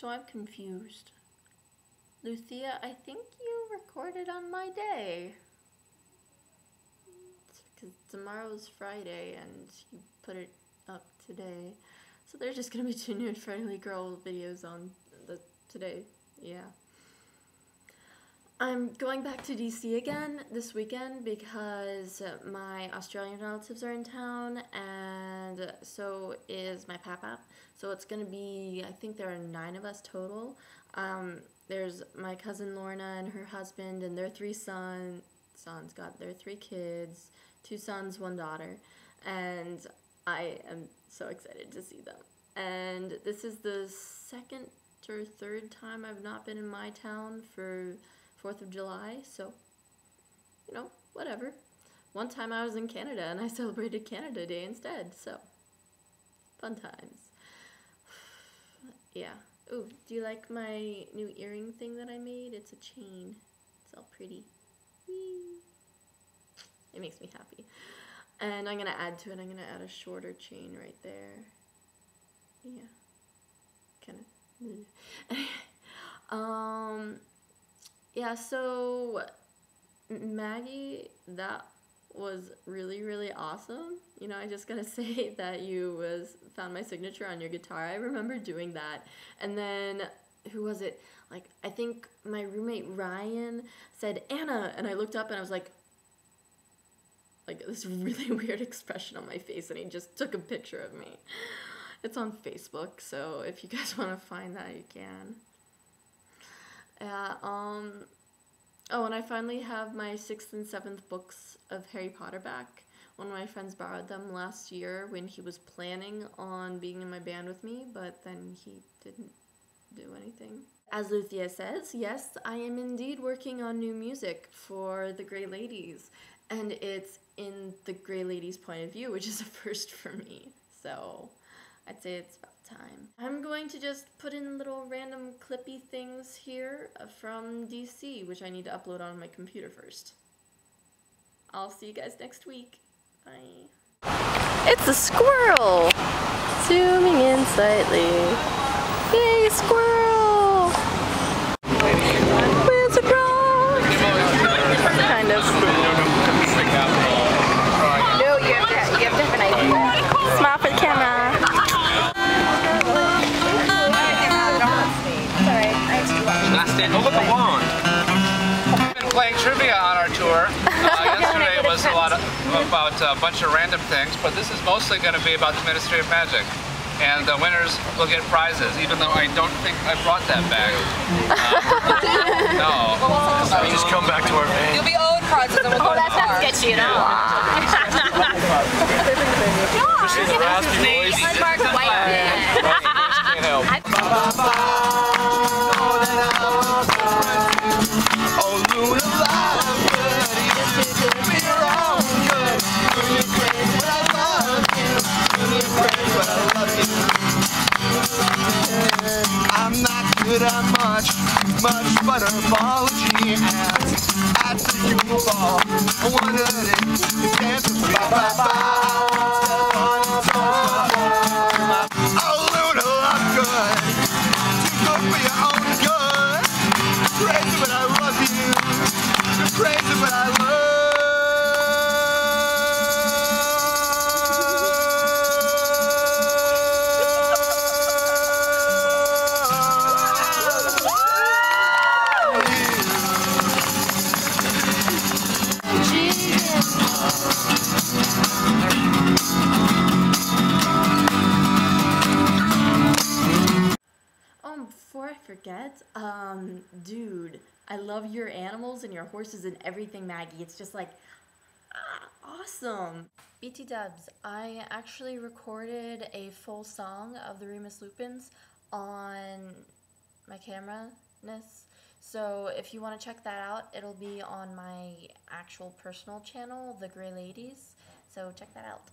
So I'm confused. Lucia, I think you recorded on my day. Because tomorrow's Friday and you put it up today. So there's just going to be 2 new friendly girl videos on the today. Yeah. I'm going back to DC again this weekend because my Australian relatives are in town and so is my Papa. So it's going to be, I think there are 9 of us total. There's my cousin Lorna and her husband and their 3 sons, God, their 3 kids, 2 sons, 1 daughter, and I am so excited to see them. And this is the 2nd or 3rd time I've not been in my town for 4th of July, so, you know, whatever. One time I was in Canada and I celebrated Canada Day instead, so, fun times. Yeah. Ooh, do you like my new earring thing that I made? It's a chain. It's all pretty. Whee! It makes me happy. And I'm gonna add to it, I'm gonna add a shorter chain right there. Yeah. Kinda. Yeah, so Maggie, that was really, really awesome. You know, I just gotta say that you found my signature on your guitar. I remember doing that. And then, who was it? Like, I think my roommate Ryan said, Anna, and I looked up and I was like this really weird expression on my face, and he just took a picture of me. It's on Facebook, so if you guys want to find that, you can. Yeah, oh, and I finally have my 6th and 7th books of Harry Potter back. One of my friends borrowed them last year when he was planning on being in my band with me, but then he didn't do anything. As Luthia says, yes, I am indeed working on new music for the Grey Ladies, and it's in the Grey Ladies' point of view, which is a first for me, so I'd say it's about time. I'm going to just put in little random clippy things here from DC, which I need to upload on my computer first. I'll see you guys next week. Bye. It's a squirrel! Zooming in slightly. Yay, squirrel! Where's it wrong? Kind of. No, you have to have an idea. Smile for the camera. Look at the wand. We've been playing trivia on our tour. Yesterday was a lot about a bunch of random things, but this is mostly going to be about the Ministry of Magic. And the winners will get prizes, even though I don't think I brought that bag. No. So just come back to our van. You'll be owed prizes. And we'll go that's not sketchy at all. Much but apology I took you all. I wondered if you can't just oh, Luna, I'm good. You go for your own good. You're crazy, but I love you. You're crazy, but I forget, dude, I love your animals and your horses and everything, Maggie. It's just like, awesome. BT Dubs, I actually recorded a full song of the Remus Lupins on my camera-ness, so if you want to check that out, it'll be on my actual personal channel, The Grey Ladies, so check that out.